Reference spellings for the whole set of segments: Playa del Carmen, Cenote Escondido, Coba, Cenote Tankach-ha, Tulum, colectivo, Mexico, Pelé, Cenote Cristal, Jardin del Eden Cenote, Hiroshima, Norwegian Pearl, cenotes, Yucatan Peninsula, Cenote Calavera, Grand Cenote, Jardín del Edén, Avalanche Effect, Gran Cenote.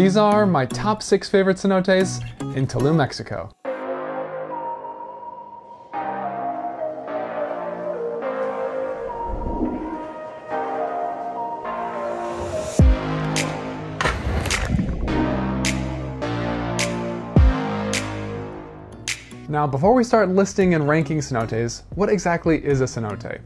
These are my top 6 favorite cenotes in Tulum, Mexico. Now, before we start listing and ranking cenotes, what exactly is a cenote?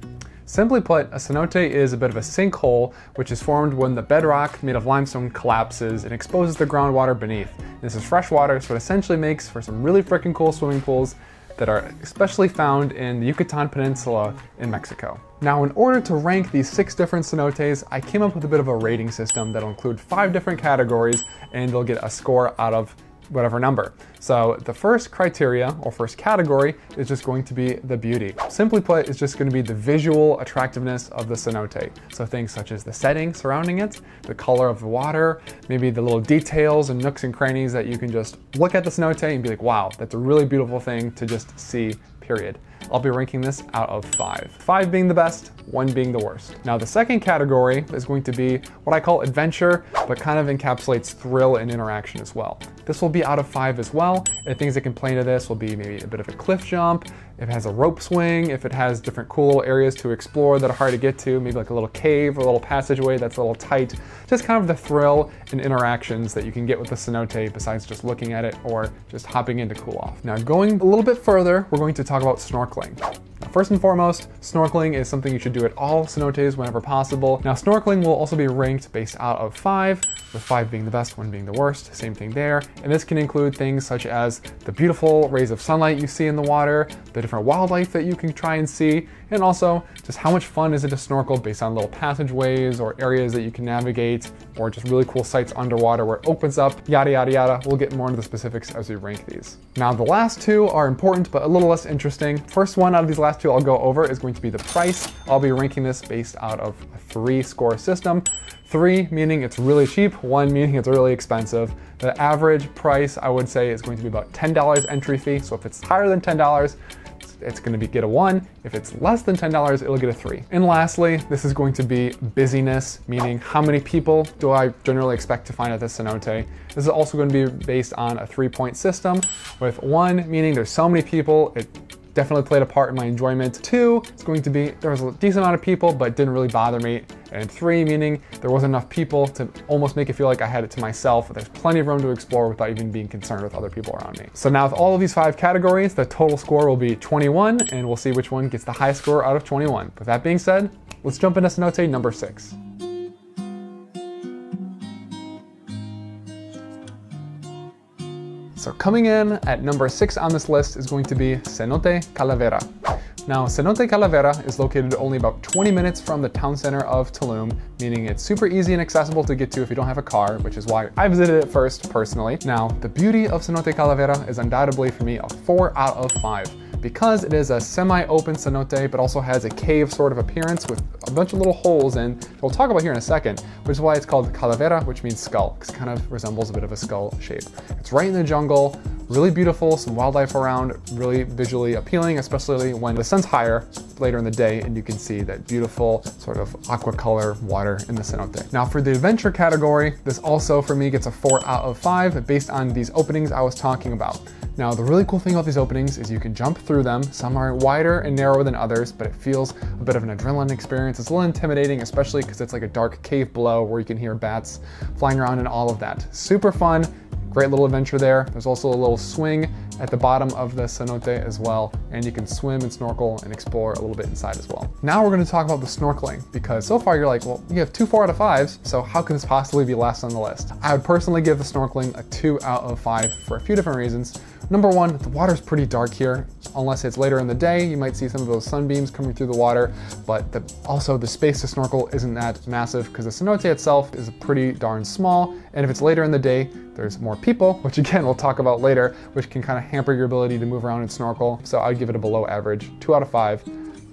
Simply put, a cenote is a bit of a sinkhole which is formed when the bedrock made of limestone collapses and exposes the groundwater beneath. This is fresh water, so it essentially makes for some really freaking cool swimming pools that are especially found in the Yucatan Peninsula in Mexico. Now, in order to rank these 6 different cenotes, I came up with a bit of a rating system that'll include 5 different categories, and they'll get a score out of whatever number. So the first criteria or first category is just going to be the beauty. Simply put, it's just going to be the visual attractiveness of the cenote. So things such as the setting surrounding it, the color of the water, maybe the little details and nooks and crannies that you can just look at the cenote and be like, wow, that's a really beautiful thing to just see, period. I'll be ranking this out of 5. 5 being the best, 1 being the worst. Now the second category is going to be what I call adventure, but kind of encapsulates thrill and interaction as well. This will be out of 5 as well, and things that can play into this will be maybe a bit of a cliff jump, if it has a rope swing, if it has different cool areas to explore that are hard to get to, maybe like a little cave or a little passageway that's a little tight, just kind of the thrill and interactions that you can get with the cenote besides just looking at it or just hopping in to cool off. Now going a little bit further, we're going to talk about snorkeling. Now, first and foremost, snorkeling is something you should do at all cenotes whenever possible. Now snorkeling will also be ranked based out of 5, with 5 being the best, 1 being the worst, same thing there. And this can include things such as the beautiful rays of sunlight you see in the water, the different wildlife that you can try and see, and also just how much fun is it to snorkel based on little passageways or areas that you can navigate, or just really cool sights underwater where it opens up, yada, yada, yada. We'll get more into the specifics as we rank these. Now the last 2 are important, but a little less interesting. First one out of these last 2 I'll go over is going to be the price. I'll be ranking this based out of a 3 score system. 3 meaning it's really cheap, 1 meaning it's really expensive. The average price I would say is going to be about $10 entry fee. So if it's higher than $10, it's going to get a 1. If it's less than $10, it'll get a 3. And lastly, this is going to be busyness, meaning how many people do I generally expect to find at this cenote? This is also going to be based on a 3-point system, with 1 meaning there's so many people, it definitely played a part in my enjoyment. 2, it's going to be there was a decent amount of people, but didn't really bother me. And 3, meaning there wasn't enough people to almost make it feel like I had it to myself. There's plenty of room to explore without even being concerned with other people around me. So now with all of these 5 categories, the total score will be 21, and we'll see which one gets the highest score out of 21. With that being said, let's jump into cenote number 6. So coming in at number 6 on this list is going to be Cenote Calavera. Now Cenote Calavera is located only about 20 minutes from the town center of Tulum, meaning it's super easy and accessible to get to if you don't have a car, which is why I visited it first personally. Now the beauty of Cenote Calavera is undoubtedly for me a 4 out of 5. Because it is a semi-open cenote, but also has a cave sort of appearance with a bunch of little holes in, we'll talk about here in a second, which is why it's called Calavera, which means skull, because it kind of resembles a bit of a skull shape. It's right in the jungle, really beautiful, some wildlife around, really visually appealing, especially when the sun's higher later in the day and you can see that beautiful sort of aqua color water in the cenote. Now for the adventure category, this also for me gets a 4 out of 5 based on these openings I was talking about. Now, the really cool thing about these openings is you can jump through them. Some are wider and narrower than others, but it feels a bit of an adrenaline experience. It's a little intimidating, especially because it's like a dark cave below where you can hear bats flying around and all of that. Super fun, great little adventure there. There's also a little swing at the bottom of the cenote as well, and you can swim and snorkel and explore a little bit inside as well. Now we're going to talk about the snorkeling, because so far you're like, well, you have 2 4 out of 5s, so how can this possibly be last on the list? I would personally give the snorkeling a 2 out of 5 for a few different reasons. Number one, the water's pretty dark here. Unless it's later in the day, you might see some of those sunbeams coming through the water, but also the space to snorkel isn't that massive because the cenote itself is pretty darn small, and if it's later in the day, there's more people, which again, we'll talk about later, which can kind of hamper your ability to move around and snorkel. So I'd give it a below average 2 out of 5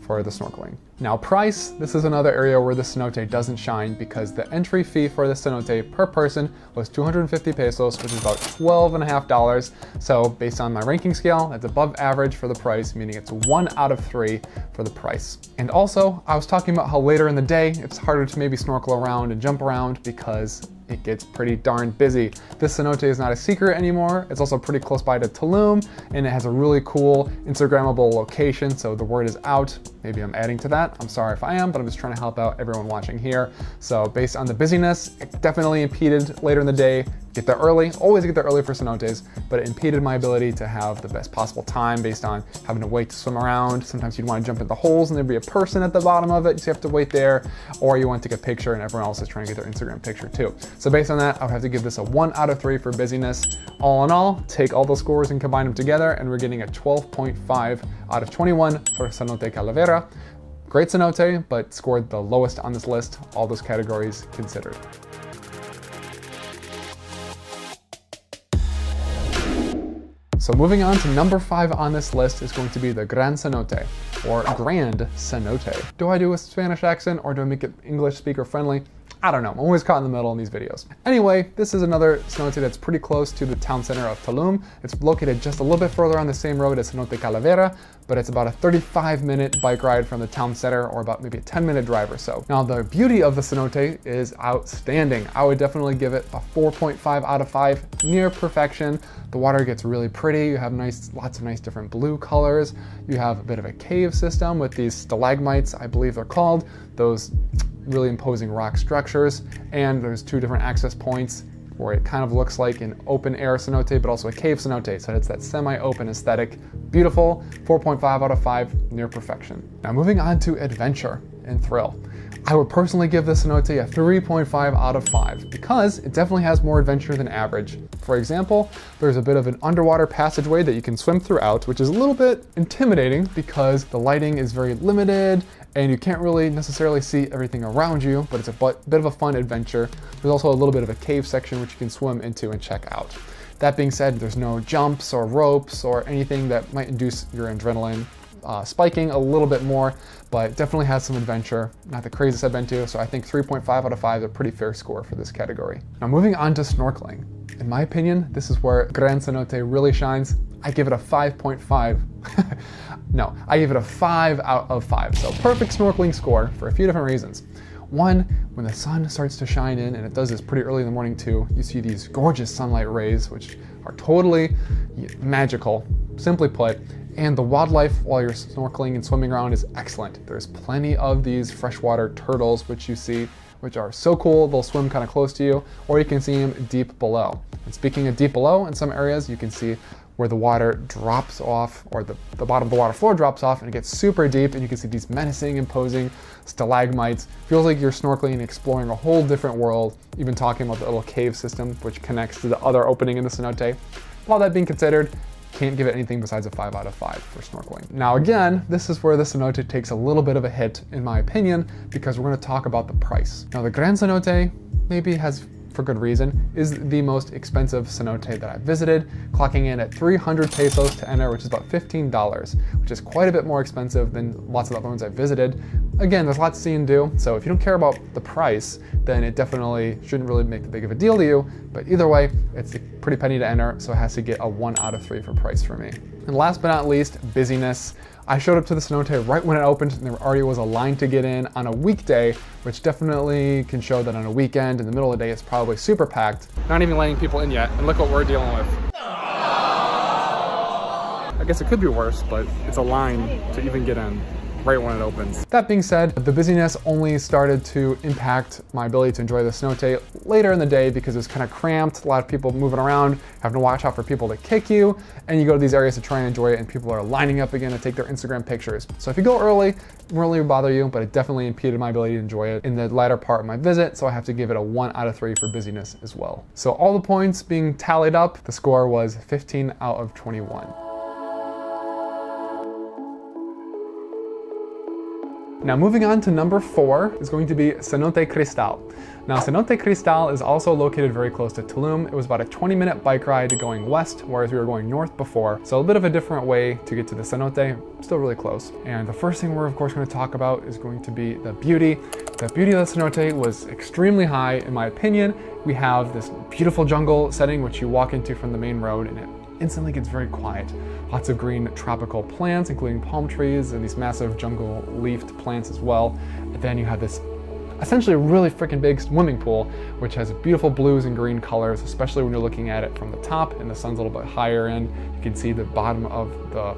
for the snorkeling. Now price, this is another area where the cenote doesn't shine because the entry fee for the cenote per person was 250 pesos, which is about $12.50. So based on my ranking scale, that's above average for the price, meaning it's 1 out of 3 for the price. And also I was talking about how later in the day, it's harder to maybe snorkel around and jump around because it gets pretty darn busy. This cenote is not a secret anymore. It's also pretty close by to Tulum, and it has a really cool Instagrammable location, so the word is out. Maybe I'm adding to that. I'm sorry if I am, but I'm just trying to help out everyone watching here. So based on the busyness, it definitely impeded later in the day. Get there early, always get there early for cenotes, but it impeded my ability to have the best possible time based on having to wait to swim around. Sometimes you'd want to jump in the holes and there'd be a person at the bottom of it, so you have to wait there, or you want to take a picture and everyone else is trying to get their Instagram picture too. So based on that, I would have to give this a 1 out of 3 for busyness. All in all, take all those scores and combine them together, and we're getting a 12.5 out of 21 for Cenote Calavera. Great cenote, but scored the lowest on this list, all those categories considered. So moving on to number 5 on this list is going to be the Gran Cenote, or Grand Cenote. Do I do a Spanish accent, or do I make it English speaker friendly? I don't know, I'm always caught in the middle in these videos. Anyway, this is another cenote that's pretty close to the town center of Tulum. It's located just a little bit further on the same road as Cenote Calavera, but it's about a 35-minute bike ride from the town center, or about maybe a 10-minute drive or so. Now, the beauty of the cenote is outstanding. I would definitely give it a 4.5 out of 5, near perfection. The water gets really pretty. You have lots of nice different blue colors. You have a bit of a cave system with these stalagmites, I believe they're called, those really imposing rock structures, and there's 2 different access points where it kind of looks like an open air cenote, but also a cave cenote, so it's that semi-open aesthetic. Beautiful, 4.5 out of 5, near perfection. Now moving on to adventure and thrill. I would personally give this cenote a 3.5 out of 5 because it definitely has more adventure than average. For example, there's a bit of an underwater passageway that you can swim throughout, which is a little bit intimidating because the lighting is very limited and you can't really necessarily see everything around you, but it's a bit of a fun adventure. There's also a little bit of a cave section which you can swim into and check out. That being said, there's no jumps or ropes or anything that might induce your adrenaline spiking a little bit more, but definitely has some adventure. Not the craziest I've been to, so I think 3.5 out of 5 is a pretty fair score for this category. Now moving on to snorkeling. In my opinion, this is where Gran Cenote really shines. I give it a 5.5. No, I give it a 5 out of 5. So perfect snorkeling score for a few different reasons. One, when the sun starts to shine in, and it does this pretty early in the morning too, you see these gorgeous sunlight rays, which are totally magical, simply put. And the wildlife while you're snorkeling and swimming around is excellent. There's plenty of these freshwater turtles, which you see, which are so cool. They'll swim kind of close to you, or you can see them deep below. And speaking of deep below, in some areas you can see where the water drops off, or the bottom of the water floor drops off, and it gets super deep, and you can see these menacing, imposing stalagmites. Feels like you're snorkeling and exploring a whole different world, even talking about the little cave system, which connects to the other opening in the cenote. All that being considered, can't give it anything besides a 5 out of 5 for snorkeling. Now again, this is where the cenote takes a little bit of a hit, in my opinion, because we're going to talk about the price. Now the Gran Cenote, maybe has, for good reason, is the most expensive cenote that I've visited, clocking in at 300 pesos to enter, which is about $15, which is quite a bit more expensive than lots of the other ones I've visited. Again, there's lots to see and do, so if you don't care about the price, then it definitely shouldn't really make that big of a deal to you, but either way, it's a pretty penny to enter, so it has to get a 1 out of 3 for price for me. And last but not least, busyness. I showed up to the cenote right when it opened, and there already was a line to get in on a weekday, which definitely can show that on a weekend in the middle of the day it's probably super packed. Not even letting people in yet, and look what we're dealing with. I guess it could be worse, but it's a line to even get in right when it opens. That being said, the busyness only started to impact my ability to enjoy the cenote later in the day because it was kind of cramped, a lot of people moving around, having to watch out for people to kick you, and you go to these areas to try and enjoy it, and people are lining up again to take their Instagram pictures. So if you go early, it won't really bother you, but it definitely impeded my ability to enjoy it in the latter part of my visit, so I have to give it a 1 out of 3 for busyness as well. So all the points being tallied up, the score was 15 out of 21. Now moving on to number 4 is going to be Cenote Cristal. Now Cenote Cristal is also located very close to Tulum. It was about a 20-minute bike ride going west, whereas we were going north before. So a bit of a different way to get to the cenote, still really close. And the first thing we're of course going to talk about is going to be the beauty. The beauty of the cenote was extremely high in my opinion. We have this beautiful jungle setting which you walk into from the main road, and it instantly gets very quiet. Lots of green tropical plants, including palm trees and these massive jungle leafed plants as well. And then you have this essentially a really freaking big swimming pool, which has beautiful blues and green colors, especially when you're looking at it from the top and the sun's a little bit higher in. You can see the bottom of the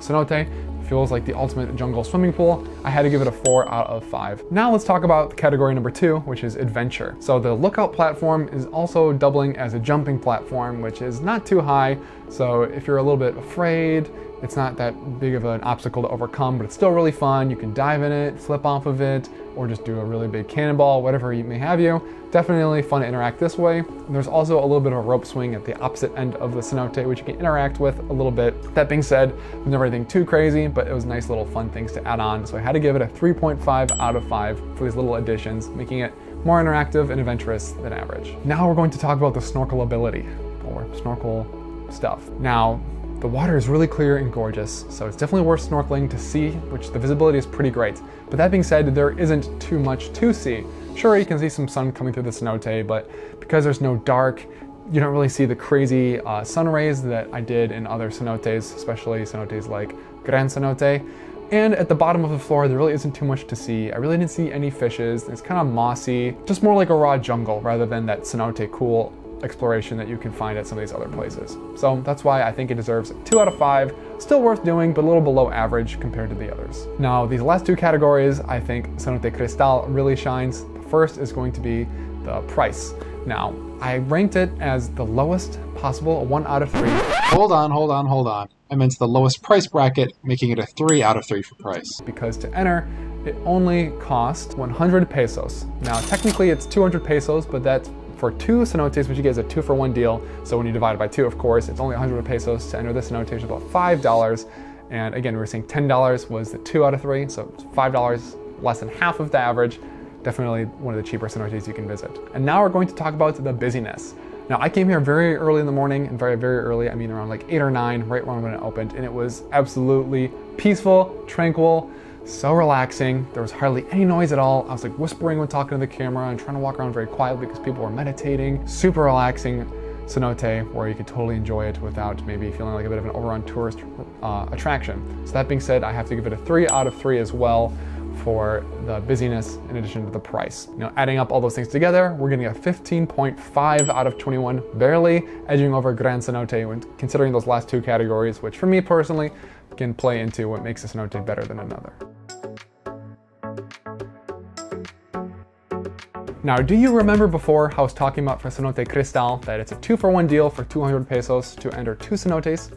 cenote. It feels like the ultimate jungle swimming pool. I had to give it a 4 out of 5. Now let's talk about category number 2, which is adventure. So the lookout platform is also doubling as a jumping platform, which is not too high. So if you're a little bit afraid, it's not that big of an obstacle to overcome, but it's still really fun. You can dive in it, flip off of it, or just do a really big cannonball, whatever you may have you. Definitely fun to interact this way. There's also a little bit of a rope swing at the opposite end of the cenote, which you can interact with a little bit. That being said, there's never anything too crazy, but it was nice little fun things to add on. So I had to give it a 3.5 out of 5 for these little additions, making it more interactive and adventurous than average. Now we're going to talk about the snorkelability or snorkel stuff. Now, the water is really clear and gorgeous, so it's definitely worth snorkeling to see, which the visibility is pretty great. But that being said, there isn't too much to see. Sure, you can see some sun coming through the cenote, but because there's no dark, you don't really see the crazy sun rays that I did in other cenotes, especially cenotes like Gran Cenote. And at the bottom of the floor, there really isn't too much to see. I really didn't see any fishes. It's kind of mossy, just more like a raw jungle rather than that cenote cool exploration that you can find at some of these other places. So that's why I think it deserves 2 out of 5. Still worth doing, but a little below average compared to the others. Now, these last two categories, I think Cenote Cristal really shines. The first is going to be the price. Now, I ranked it as the lowest possible, a 1 out of 3. Hold on. I meant the lowest price bracket, making it a 3 out of 3 for price. Because to enter, it only cost 100 pesos. Now, technically it's 200 pesos, but that's for 2 cenotes, which you get is a 2-for-1 deal. So when you divide it by 2, of course, it's only 100 pesos to enter the cenote, which is about $5. And again, we were saying $10 was the 2 out of 3, so $5, less than half of the average. Definitely one of the cheaper cenotes you can visit. And now we're going to talk about the busyness. Now, I came here very early in the morning, and very early, I mean around like 8 or 9, right around when it opened, and it was absolutely peaceful, tranquil, so relaxing. There was hardly any noise at all. I was like whispering when talking to the camera and trying to walk around very quietly because people were meditating. Super relaxing cenote where you could totally enjoy it without maybe feeling like a bit of an overrun tourist attraction. So that being said, I have to give it a 3 out of 3 as well for the busyness in addition to the price. Now, adding up all those things together, we're getting a 15.5 out of 21, barely edging over Gran Cenote when considering those last two categories, which for me personally can play into what makes a cenote better than another. Now, do you remember before how I was talking about for Cenote Cristal that it's a 2-for-1 deal for 200 pesos to enter 2 cenotes?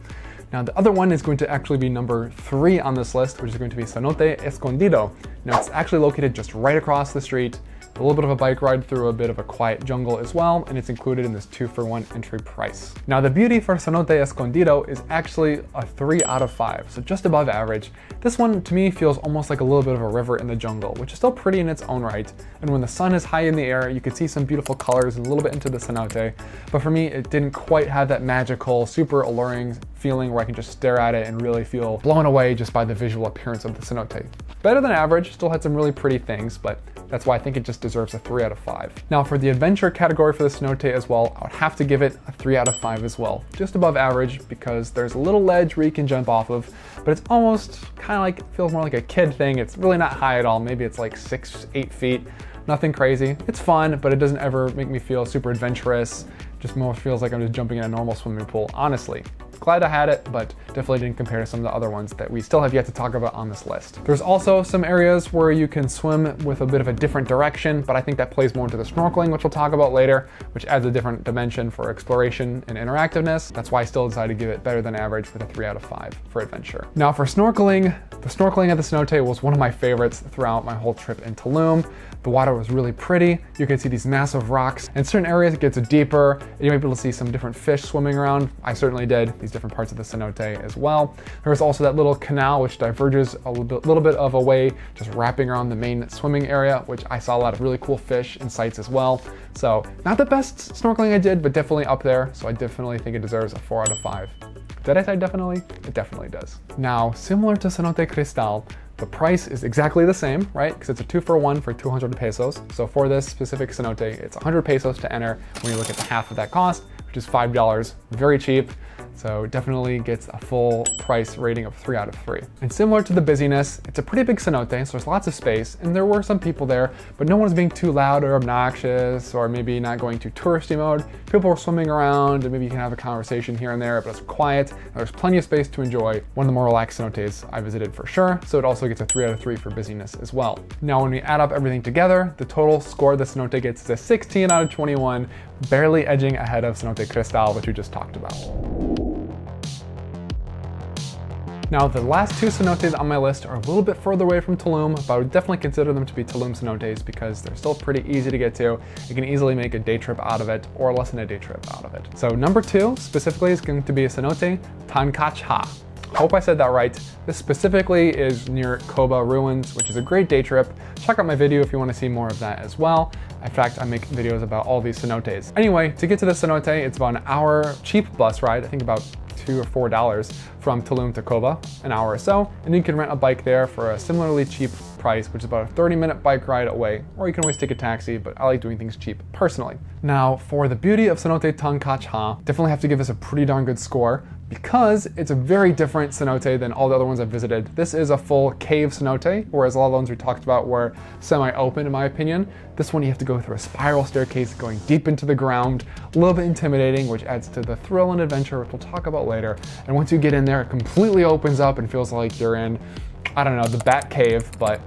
Now, the other one is going to actually be number 3 on this list, which is going to be Cenote Escondido. Now, it's actually located just right across the street, a little bit of a bike ride through a bit of a quiet jungle as well, and it's included in this 2-for-1 entry price. Now, the beauty for Cenote Escondido is actually a 3 out of 5, so just above average. This one, to me, feels almost like a little bit of a river in the jungle, which is still pretty in its own right, and when the sun is high in the air, you can see some beautiful colors and a little bit into the cenote, but for me, it didn't quite have that magical, super alluring feeling where I can just stare at it and really feel blown away just by the visual appearance of the cenote. Better than average, still had some really pretty things, but that's why I think it just deserves a 3 out of 5. Now for the adventure category for the cenote as well, I would have to give it a 3 out of 5 as well. Just above average because there's a little ledge where you can jump off of, but it's almost kind of like, feels more like a kid thing. It's really not high at all. Maybe it's like 6, 8 feet. Nothing crazy. It's fun, but it doesn't ever make me feel super adventurous. Just more feels like I'm just jumping in a normal swimming pool, honestly. Glad I had it, but definitely didn't compare to some of the other ones that we still have yet to talk about on this list. There's also some areas where you can swim with a bit of a different direction, but I think that plays more into the snorkeling, which we'll talk about later, which adds a different dimension for exploration and interactiveness. That's why I still decided to give it better than average with a 3 out of 5 for adventure. Now for snorkeling, the snorkeling at the cenote was one of my favorites throughout my whole trip in Tulum. The water was really pretty. You can see these massive rocks, and certain areas it gets deeper. You might be able to see some different fish swimming around. I certainly did. These different parts of the cenote as well. There's also that little canal which diverges a little bit of a way, just wrapping around the main swimming area, which I saw a lot of really cool fish and sights as well. So not the best snorkeling I did, but definitely up there. So I definitely think it deserves a 4 out of 5. Did I say definitely? It definitely does. Now, similar to Cenote Cristal, the price is exactly the same, right? Because it's a 2-for-1 for 200 pesos. So for this specific cenote, it's 100 pesos to enter when you look at the half of that cost, which is $5, very cheap. So it definitely gets a full price rating of 3 out of 3. And similar to the busyness, it's a pretty big cenote, so there's lots of space, and there were some people there, but no one was being too loud or obnoxious, or maybe not going too touristy mode. People were swimming around, and maybe you can have a conversation here and there, but it's quiet, and there's plenty of space to enjoy. One of the more relaxed cenotes I visited for sure, so it also gets a 3 out of 3 for busyness as well. Now, when we add up everything together, the total score the cenote gets is a 16 out of 21, barely edging ahead of Cenote Cristal, which we just talked about. Now, the last two cenotes on my list are a little bit further away from Tulum, but I would definitely consider them to be Tulum cenotes because they're still pretty easy to get to. You can easily make a day trip out of it, or less than a day trip out of it. So number 2 specifically is going to be a Cenote Tankach-ha. Hope I said that right. This specifically is near Coba ruins, which is a great day trip. Check out my video if you want to see more of that as well. In fact, I make videos about all these cenotes. Anyway, to get to the cenote, it's about an hour cheap bus ride, I think about $2 or $4 from Tulum to Coba, an hour or so, and you can rent a bike there for a similarly cheap price, which is about a 30-minute bike ride away, or you can always take a taxi, but I like doing things cheap personally. Now, for the beauty of Cenote Tankach-ha, definitely have to give this a pretty darn good score, because it's a very different cenote than all the other ones I've visited. This is a full cave cenote, whereas a lot of the ones we talked about were semi-open in my opinion. This one you have to go through a spiral staircase going deep into the ground, a little bit intimidating, which adds to the thrill and adventure, which we'll talk about later. And once you get in there, it completely opens up and feels like you're in, I don't know, the bat cave, but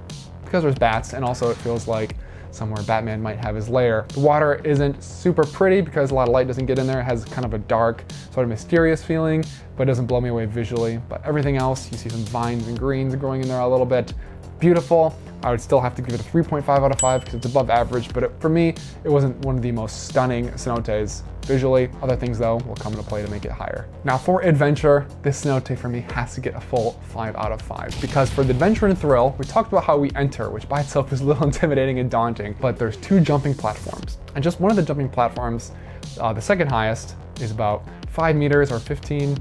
because there's bats, and also it feels like somewhere Batman might have his lair. The water isn't super pretty because a lot of light doesn't get in there. It has kind of a dark, sort of mysterious feeling, but it doesn't blow me away visually. But everything else, you see some vines and greens growing in there a little bit. Beautiful. I would still have to give it a 3.5 out of 5 because it's above average, but for me, it wasn't one of the most stunning cenotes visually. Other things though will come into play to make it higher. Now for adventure, this cenote for me has to get a full 5 out of 5 because for the adventure and thrill, we talked about how we enter, which by itself is a little intimidating and daunting, but there's 2 jumping platforms. And just one of the jumping platforms, the second highest, is about 5 meters or 15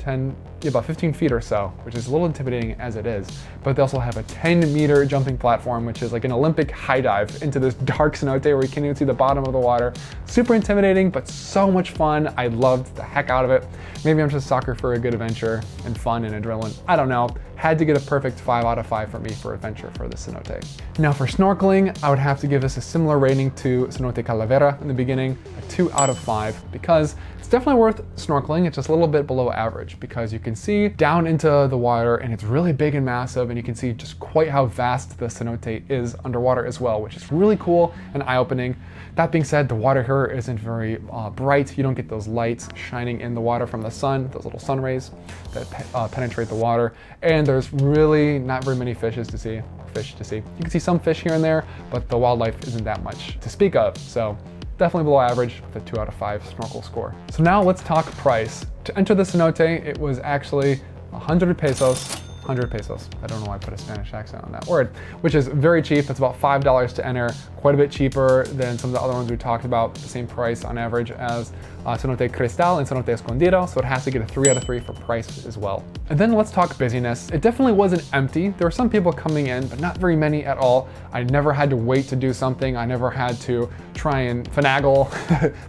feet or so, which is a little intimidating as it is. But they also have a 10-meter jumping platform, which is like an Olympic high dive into this dark cenote where you can't even see the bottom of the water. Super intimidating, but so much fun. I loved the heck out of it. Maybe I'm just a sucker for a good adventure and fun and adrenaline. I don't know. Had to get a perfect 5 out of 5 for me for adventure for the cenote. Now for snorkeling, I would have to give this a similar rating to Cenote Calavera in the beginning, a 2 out of 5, because it's definitely worth snorkeling. It's just a little bit below average because you can see down into the water and it's really big and massive, and you can see just quite how vast the cenote is underwater as well, which is really cool and eye-opening. That being said, the water here isn't very bright. You don't get those lights shining in the water from the sun, those little sun rays that penetrate the water, and there's really not very many fish to see. You can see some fish here and there, but the wildlife isn't that much to speak of, so definitely below average with a 2 out of 5 snorkel score. So now let's talk price. To enter the cenote, it was actually 100 pesos. I don't know why I put a Spanish accent on that word, which is very cheap. That's about $5 to enter, quite a bit cheaper than some of the other ones we talked about, the same price on average as Cenote Cristal and Cenote Escondido, so it has to get a 3 out of 3 for price as well. And then let's talk busyness. It definitely wasn't empty. There were some people coming in, but not very many at all. I never had to wait to do something. I never had to try and finagle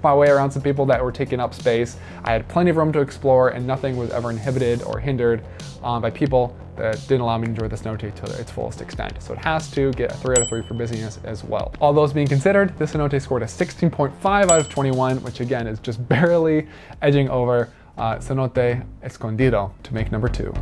my way around some people that were taking up space. I had plenty of room to explore, and nothing was ever inhibited or hindered by people that didn't allow me to enjoy the cenote to its fullest extent. So it has to get a 3 out of 3 for busyness as well. All those being considered, this cenote scored a 16.5 out of 21, which again is just barely edging over Cenote Escondido to make number 2.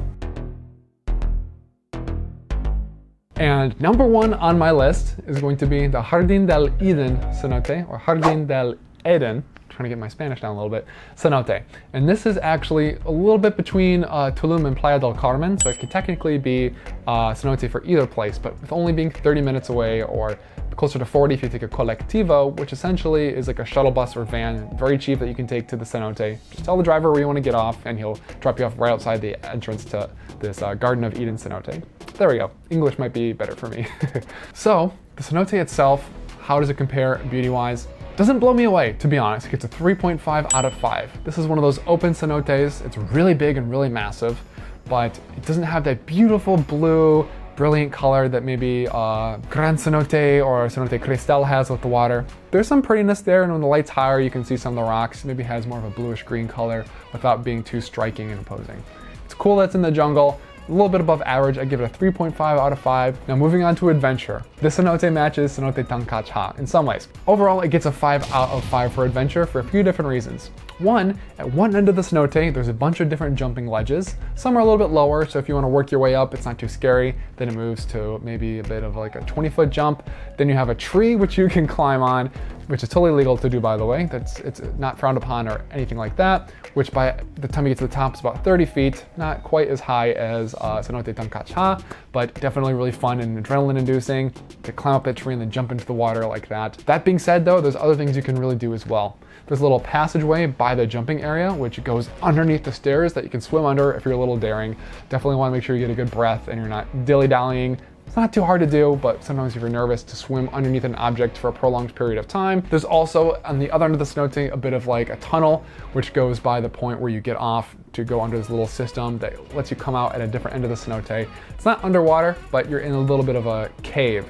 And number 1 on my list is going to be the Jardín del Edén cenote, or Jardín del Edén. Trying to get my Spanish down a little bit, cenote. And this is actually a little bit between Tulum and Playa del Carmen, so it could technically be cenote for either place, but with only being 30 minutes away, or closer to 40 if you take a colectivo, which essentially is like a shuttle bus or van, very cheap, that you can take to the cenote. Just tell the driver where you want to get off and he'll drop you off right outside the entrance to this Garden of Eden cenote. There we go. English might be better for me. So the cenote itself, how does it compare beauty-wise? Doesn't blow me away, to be honest. It gets a 3.5 out of 5. This is one of those open cenotes. It's really big and really massive, but it doesn't have that beautiful blue brilliant color that maybe Gran Cenote or Cenote Cristal has with the water. There's some prettiness there, and when the light's higher you can see some of the rocks. Maybe has more of a bluish green color without being too striking and imposing. It's cool that's in the jungle. A little bit above average, I give it a 3.5 out of 5. Now moving on to adventure. This cenote matches Cenote Tankach-ha in some ways. Overall, it gets a 5 out of 5 for adventure for a few different reasons. One, at one end of the cenote, there's a bunch of different jumping ledges. Some are a little bit lower, so if you want to work your way up, it's not too scary. Then it moves to maybe a bit of like a 20-foot jump. Then you have a tree which you can climb on, which is totally legal to do, by the way. It's not frowned upon or anything like that, which by the time you get to the top is about 30 feet, not quite as high as Cenote Tankach-ha, but definitely really fun and adrenaline-inducing to climb up that tree and then jump into the water like that. That being said, though, there's other things you can really do as well. There's a little passageway by the jumping area, which goes underneath the stairs that you can swim under if you're a little daring. Definitely want to make sure you get a good breath and you're not dilly-dallying. It's not too hard to do, but sometimes if you're nervous to swim underneath an object for a prolonged period of time. There's also, on the other end of the cenote, a bit of like a tunnel, which goes by the point where you get off to go under this little system that lets you come out at a different end of the cenote. It's not underwater, but you're in a little bit of a cave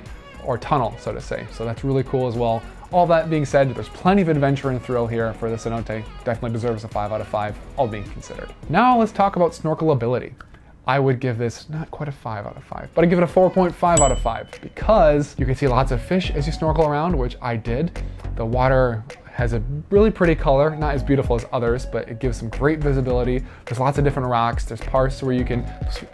or tunnel, so to say. So that's really cool as well. All that being said, there's plenty of adventure and thrill here for the cenote. Definitely deserves a 5 out of 5, all being considered. Now let's talk about snorkelability. I would give this not quite a 5 out of 5, but I give it a 4.5 out of 5 because you can see lots of fish as you snorkel around, which I did. The water has a really pretty color, not as beautiful as others, but it gives some great visibility. There's lots of different rocks. There's parts where you can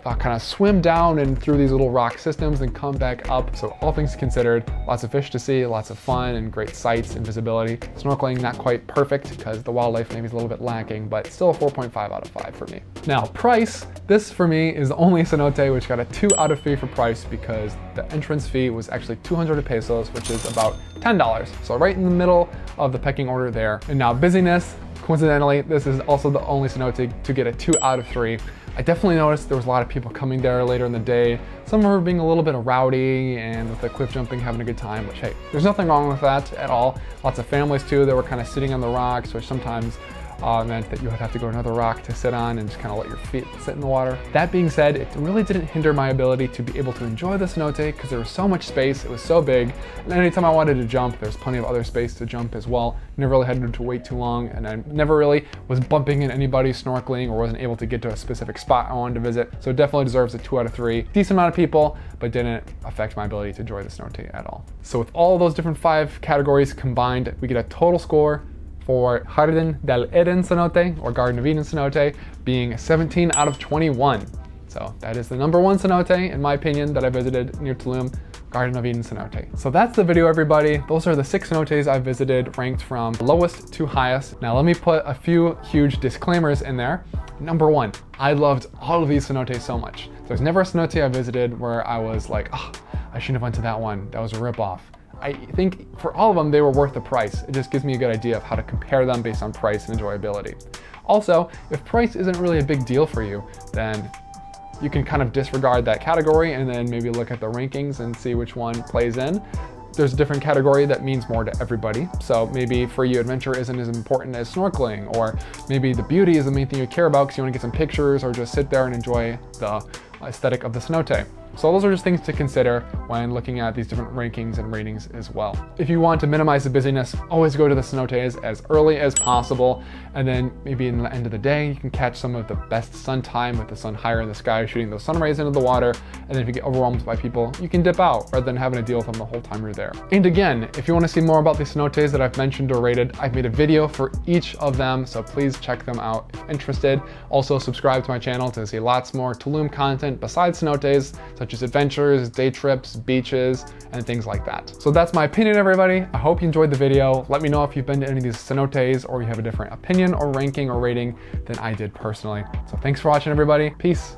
kind of swim down and through these little rock systems and come back up. So all things considered, lots of fish to see, lots of fun and great sights and visibility. Snorkeling, not quite perfect because the wildlife maybe is a little bit lacking, but still a 4.5 out of 5 for me. Now price, this for me is the only cenote which got a 2 out of 5 for price because the entrance fee was actually 200 pesos, which is about $10. So right in the middle of the pecking order there. And now busyness, coincidentally, this is also the only cenote to get a 2 out of 3. I definitely noticed there was a lot of people coming there later in the day. Some were being a little bit rowdy and with the cliff jumping, having a good time, which hey, there's nothing wrong with that at all. Lots of families too that were kind of sitting on the rocks, which sometimes meant that you would have to go to another rock to sit on and just kind of let your feet sit in the water. That being said, it really didn't hinder my ability to be able to enjoy the cenote because there was so much space, it was so big, and anytime I wanted to jump, there's plenty of other space to jump as well. Never really had to wait too long, and I never really was bumping into anybody snorkeling or wasn't able to get to a specific spot I wanted to visit, so it definitely deserves a 2 out of 3. Decent amount of people, but didn't affect my ability to enjoy the cenote at all. So with all those different 5 categories combined, we get a total score for Jardín del Edén Cenote, or Garden of Eden Cenote, being 17 out of 21. So that is the #1 cenote, in my opinion, that I visited near Tulum, Garden of Eden Cenote. So that's the video, everybody. Those are the 6 cenotes I visited, ranked from lowest to highest. Now let me put a few huge disclaimers in there. #1, I loved all of these cenotes so much. There's never a cenote I visited where I was like, oh, I shouldn't have went to that one, that was a ripoff. I think for all of them, they were worth the price. It just gives me a good idea of how to compare them based on price and enjoyability. Also, if price isn't really a big deal for you, then you can kind of disregard that category and then maybe look at the rankings and see which one plays in. There's a different category that means more to everybody. So maybe for you, adventure isn't as important as snorkeling, or maybe the beauty is the main thing you care about because you want to get some pictures or just sit there and enjoy the aesthetic of the cenote. So those are just things to consider when looking at these different rankings and ratings as well. If you want to minimize the busyness, always go to the cenotes as early as possible, and then maybe in the end of the day, you can catch some of the best sun time with the sun higher in the sky, shooting those sun rays into the water, and then if you get overwhelmed by people, you can dip out rather than having to deal with them the whole time you're there. And again, if you want to see more about the cenotes that I've mentioned or rated, I've made a video for each of them, so please check them out if interested. Also subscribe to my channel to see lots more Tulum content besides cenotes, such as adventures, day trips, beaches, and things like that. So that's my opinion, everybody. I hope you enjoyed the video. Let me know if you've been to any of these cenotes or you have a different opinion or ranking or rating than I did personally. So thanks for watching, everybody. Peace.